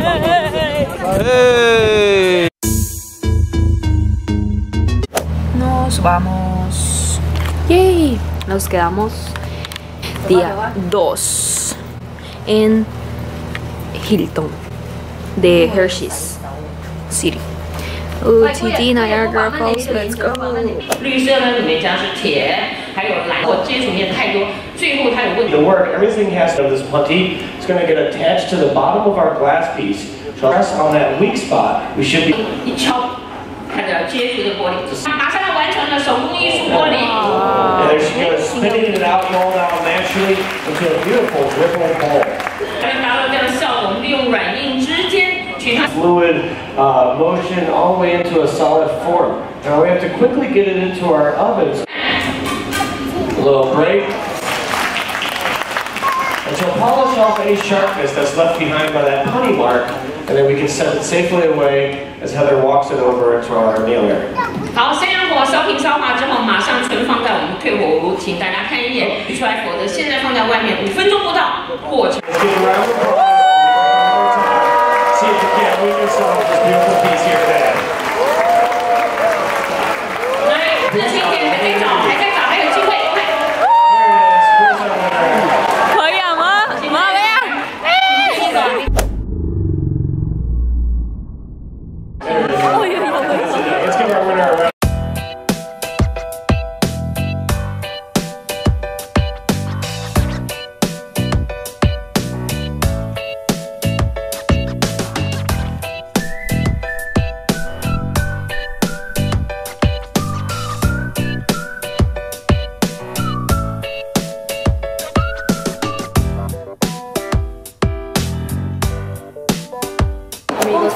¡Hey! Nos vamos. ¡Yay! Nos quedamos día 2 en Hilton de Hershey's City. TD Niagara Falls, let's go. The work, everything has to this putty. It's going to get attached to the bottom of our glass piece. So press on that weak spot. We should be. And they're going to spin it out, roll it out naturally into a beautiful ripple ball. Fluid motion all the way into a solid form. Now we have to quickly get it into our ovens. A little break. And so polish off any sharpness that's left behind by that putty mark, and then we can set it safely away as Heather walks it over into our meal area. Let's get around.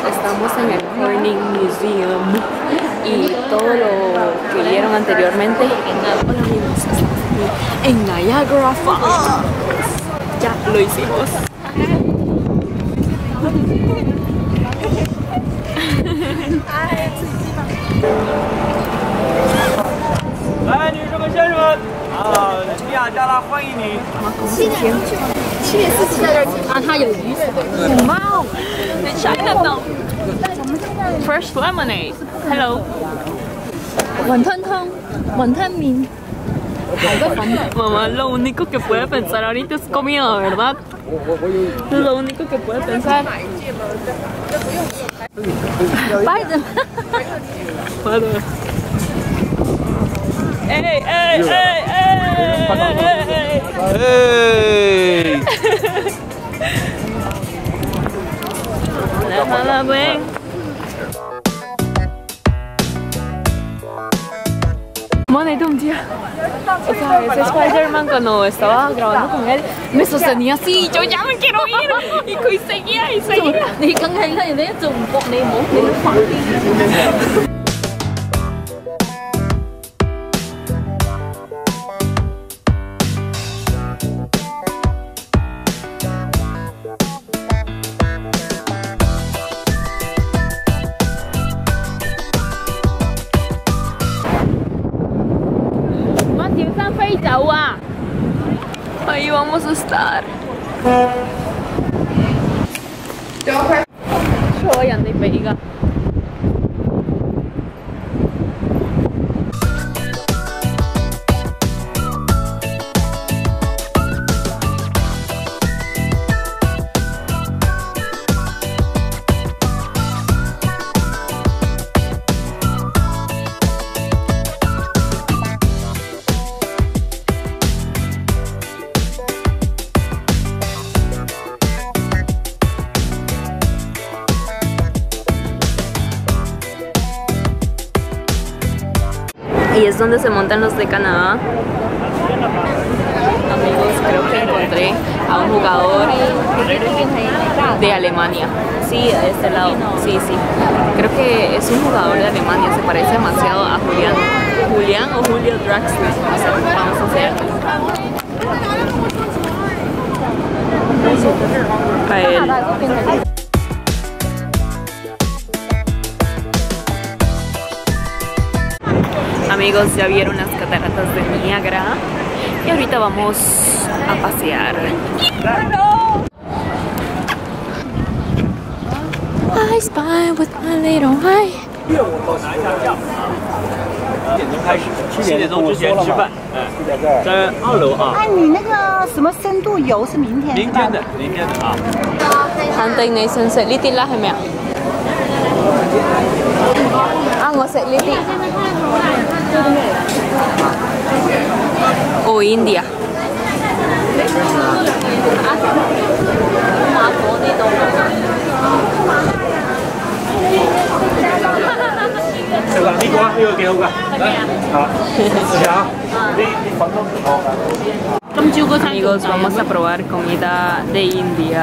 Estamos en el Corning Museum y todo lo que vieron anteriormente. Hola amigos, estamos aquí en Niagara Falls. Ya lo hicimos. Wow! The Chinatown. Fresh lemonade. Hello. Wonton, mamá, lo único que puede pensar ahorita es comida, ¿verdad? Lo único que puede pensar. Biden. ¡Ey, ey, ey, ey! ¡Ey! ¡Déjala, ven! Un día, o sea, ese Spider-Man cuando estaba grabando con él me sostenía así y yo ya me quiero ir y seguía y seguía. Ni con él la idea de un poco de moco. Ahí vamos a estar. Yo ya andé pega. Y es donde se montan los de Canadá. Amigos, creo que encontré a un jugador de Alemania. Sí, de este lado. Sí, sí. Creo que es un jugador de Alemania. Se parece demasiado a Julian. Julian o Julio Draxler. O sea, vamos a hacer. Para él. Amigos, ya vieron las cataratas de Niágara y ahorita vamos a pasear. ¡No! is fine with my little wife. Anh Tình này xin sẽ lít tí là hả mẹ? Ăn có sẽ lít tí. O India. Amigos, vamos a probar comida de India.